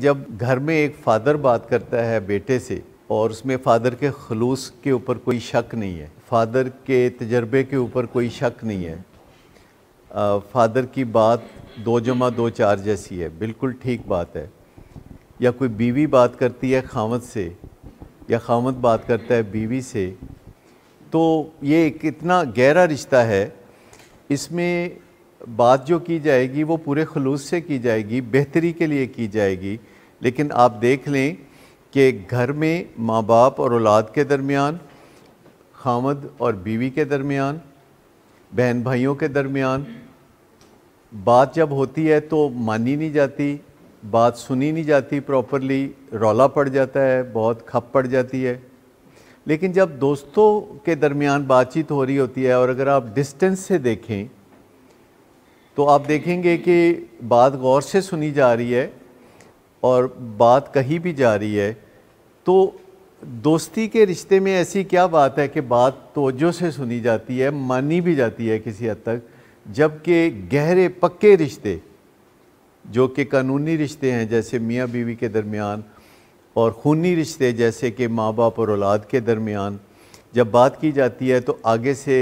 जब घर में एक फ़ादर बात करता है बेटे से और उसमें फ़ादर के खलूस के ऊपर कोई शक नहीं है, फ़ादर के तजर्बे के ऊपर कोई शक नहीं है, फ़ादर की बात 2+2=4 जैसी है, बिल्कुल ठीक बात है, या कोई बीवी बात करती है खामद से या खामद बात करता है बीवी से, तो ये एक इतना गहरा रिश्ता है, इसमें बात जो की जाएगी वो पूरे खलूस से की जाएगी, बेहतरी के लिए की जाएगी। लेकिन आप देख लें कि घर में माँ बाप और औलाद के दरमियान, खामद और बीवी के दरमियान, बहन भाइयों के दरमियान बात जब होती है तो मानी नहीं जाती, बात सुनी नहीं जाती प्रॉपरली, रौला पड़ जाता है, बहुत खप पड़ जाती है। लेकिन जब दोस्तों के दरमियान बातचीत हो रही होती है और अगर आप डिस्टेंस से देखें तो आप देखेंगे कि बात गौर से सुनी जा रही है और बात कही भी जा रही है। तो दोस्ती के रिश्ते में ऐसी क्या बात है कि बात तवज्जो से सुनी जाती है, मानी भी जाती है किसी हद तक, जबकि गहरे पक्के रिश्ते जो कि कानूनी रिश्ते हैं जैसे मियाँ बीवी के दरमियान और खूनी रिश्ते जैसे कि माँ बाप और औलाद के दरमियान जब बात की जाती है तो आगे से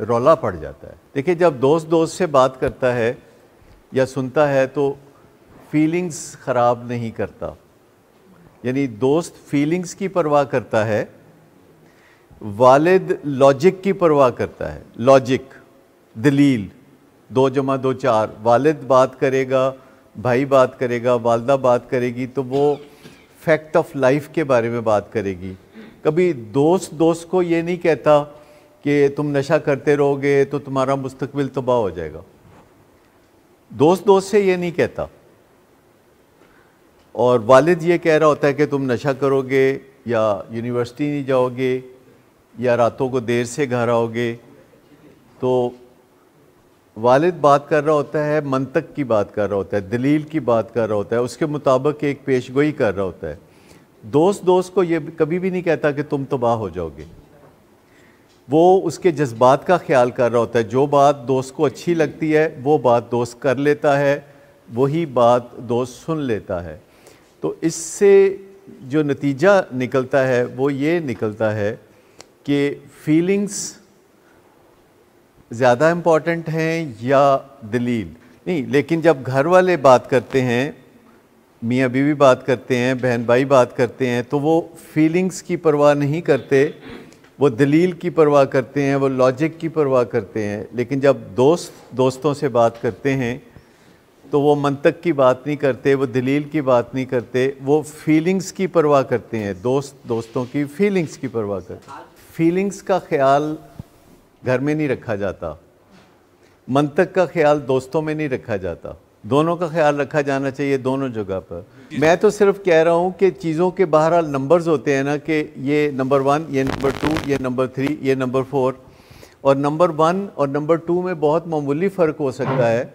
रौला पड़ जाता है। देखिए, जब दोस्त दोस्त से बात करता है या सुनता है तो फीलिंग्स ख़राब नहीं करता, यानी दोस्त फीलिंग्स की परवाह करता है, वालिद लॉजिक की परवाह करता है। लॉजिक, दलील, 2+2=4, वालिद बात करेगा, भाई बात करेगा, वालदा बात करेगी तो वो फैक्ट ऑफ लाइफ के बारे में बात करेगी। कभी दोस्त दोस्त को ये नहीं कहता कि तुम नशा करते रहोगे तो तुम्हारा मुस्तकबिल तबाह हो जाएगा, दोस्त दोस्त से ये नहीं कहता। और वालिद ये कह रहा होता है कि तुम नशा करोगे या यूनिवर्सिटी नहीं जाओगे या रातों को देर से घर आओगे। तो वालिद बात कर रहा होता है, मंतक की बात कर रहा होता है, दलील की बात कर रहा होता है, उसके मुताबिक एक पेशगोई कर रहा होता है। दोस्त दोस्त को ये कभी भी नहीं कहता कि तुम तबाह हो जाओगे, वो उसके जज्बात का ख्याल कर रहा होता है। जो बात दोस्त को अच्छी लगती है वो बात दोस्त कर लेता है, वही बात दोस्त सुन लेता है। तो इससे जो नतीजा निकलता है वो ये निकलता है कि फीलिंग्स ज़्यादा इम्पॉर्टेंट हैं या दलील नहीं। लेकिन जब घर वाले बात करते हैं, मियाँ बीवी बात करते हैं, बहन भाई बात करते हैं, तो वो फीलिंग्स की परवाह नहीं करते, वो दलील की परवाह करते हैं, वो लॉजिक की परवाह करते हैं। लेकिन जब दोस्त दोस्तों से बात करते हैं तो वो मंतक की बात नहीं करते, वो दलील की बात नहीं करते, वो फीलिंग्स की परवाह करते हैं। दोस्त दोस्तों की फीलिंग्स की परवाह करते हैं। फीलिंग्स का ख्याल घर में नहीं रखा जाता, मंतक का ख्याल दोस्तों में नहीं रखा जाता, दोनों का ख्याल रखा जाना चाहिए दोनों जगह पर। मैं तो सिर्फ कह रहा हूँ कि चीज़ों के बहरहाल नंबर्स होते हैं ना, कि ये नंबर 1, ये नंबर 2, ये नंबर 3, ये नंबर 4, और नंबर 1 और नंबर 2 में बहुत मामूली फ़र्क हो सकता है,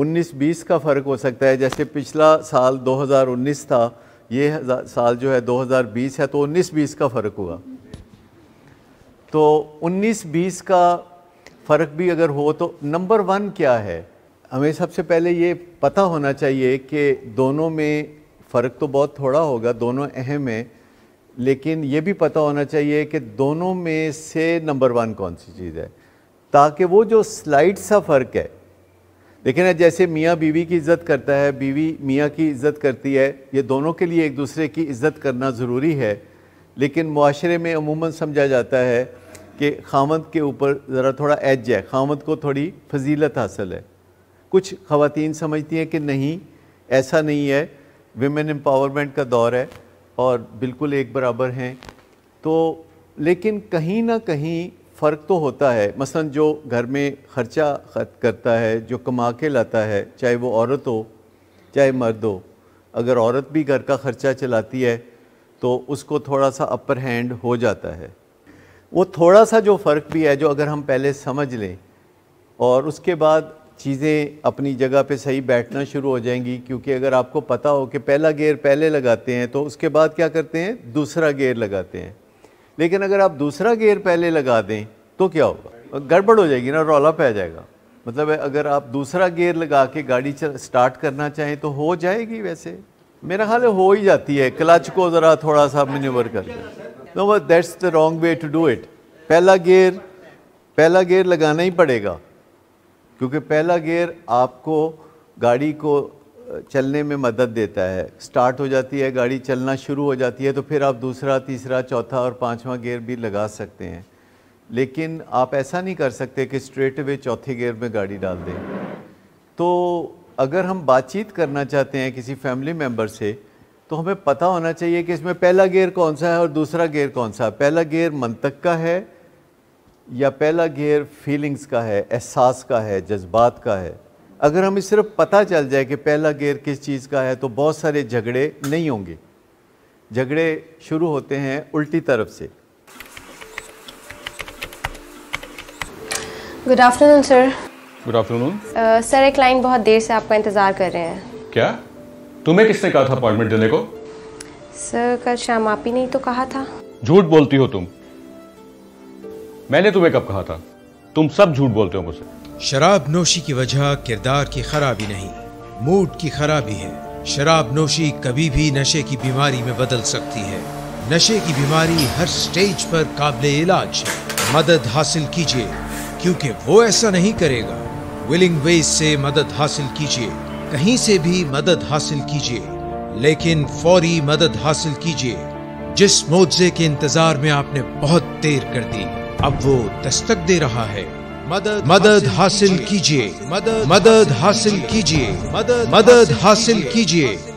19-20 का फ़र्क हो सकता है। जैसे पिछला साल 2019 था, ये साल जो है 2020 है, तो 19-20 का फ़र्क हुआ। तो 19-20 का फ़र्क भी अगर हो तो नंबर 1 क्या है, हमें सबसे पहले ये पता होना चाहिए कि दोनों में फ़र्क तो बहुत थोड़ा होगा, दोनों अहम है, लेकिन ये भी पता होना चाहिए कि दोनों में से नंबर 1 कौन सी चीज़ है, ताकि वो जो स्लाइड सा फ़र्क है, लेकिन ना जैसे मियाँ बीवी की इज़्ज़त करता है, बीवी मियाँ की इज़्ज़त करती है, ये दोनों के लिए एक दूसरे की इज़्ज़त करना ज़रूरी है। लेकिन मुआशरे में अमूमन समझा जाता है कि खामद के ऊपर ज़रा थोड़ा एज है, खामद को थोड़ी फजीलत हासिल है। कुछ ख़वातीन समझती हैं कि नहीं, ऐसा नहीं है, विमेन एम्पावरमेंट का दौर है और बिल्कुल एक बराबर हैं। तो लेकिन कहीं ना कहीं फ़र्क तो होता है। मसलन जो घर में ख़र्चा करता है, जो कमा के लाता है, चाहे वो औरत हो चाहे मर्द हो, अगर औरत भी घर का ख़र्चा चलाती है तो उसको थोड़ा सा अपर हैंड हो जाता है। वो थोड़ा सा जो फ़र्क भी है, जो अगर हम पहले समझ लें और उसके बाद चीज़ें अपनी जगह पे सही बैठना शुरू हो जाएंगी। क्योंकि अगर आपको पता हो कि पहला गेयर पहले लगाते हैं तो उसके बाद क्या करते हैं, दूसरा गेयर लगाते हैं। लेकिन अगर आप दूसरा गेयर पहले लगा दें तो क्या होगा, गड़बड़ हो जाएगी ना, रौला पै जाएगा। मतलब अगर आप दूसरा गेयर लगा के गाड़ी स्टार्ट करना चाहें तो हो जाएगी वैसे, मेरा ख्याल हो ही जाती है, क्लच को ज़रा थोड़ा सा मैन्यूवर करके। No but that's the wrong way to do it. पहला गियर लगाना ही पड़ेगा, क्योंकि पहला गियर आपको गाड़ी को चलने में मदद देता है। स्टार्ट हो जाती है गाड़ी, चलना शुरू हो जाती है, तो फिर आप दूसरा, तीसरा, चौथा और पांचवा गियर भी लगा सकते हैं। लेकिन आप ऐसा नहीं कर सकते कि स्ट्रेट अवे चौथे गियर में गाड़ी डाल दें। तो अगर हम बातचीत करना चाहते हैं किसी फैमिली मेम्बर से, तो हमें पता होना चाहिए कि इसमें पहला गियर कौन सा है और दूसरा गियर कौन सा है। पहला गियर मंतक का है या पहला गियर फीलिंग्स का है, एहसास का है, जज्बात का है। अगर हमें सिर्फ पता चल जाए कि पहला गियर किस चीज़ का है, तो बहुत सारे झगड़े नहीं होंगे। झगड़े शुरू होते हैं उल्टी तरफ से। Good afternoon sir. Good afternoon sir, एक क्लाइंट बहुत देर से आपका इंतज़ार कर रहे हैं। क्या तुम्हें किसने कहा था अपॉइंटमेंट देने को? सर कल शाम आप ही नहीं तो कहा था। झूठ बोलती हो तुम। मैंने तुम्हें कब कहा था? तुम सब झूठ बोलते हो मुझसे। शराब नोशी की वजह किरदार की खराबी नहीं, मूड की खराबी है। शराब नोशी कभी भी नशे की बीमारी में बदल सकती है। नशे की बीमारी हर स्टेज पर काबिल इलाज है। मदद हासिल कीजिए, क्योंकि वो ऐसा नहीं करेगा। विलिंग वेज से मदद हासिल कीजिए, कहीं से भी मदद हासिल कीजिए, लेकिन फौरी मदद हासिल कीजिए। जिस मोज़े के इंतजार में आपने बहुत देर कर दी, अब वो दस्तक दे रहा है। मदद हासिल कीजिए, मदद हासिल कीजिए, मदद हासिल कीजिए।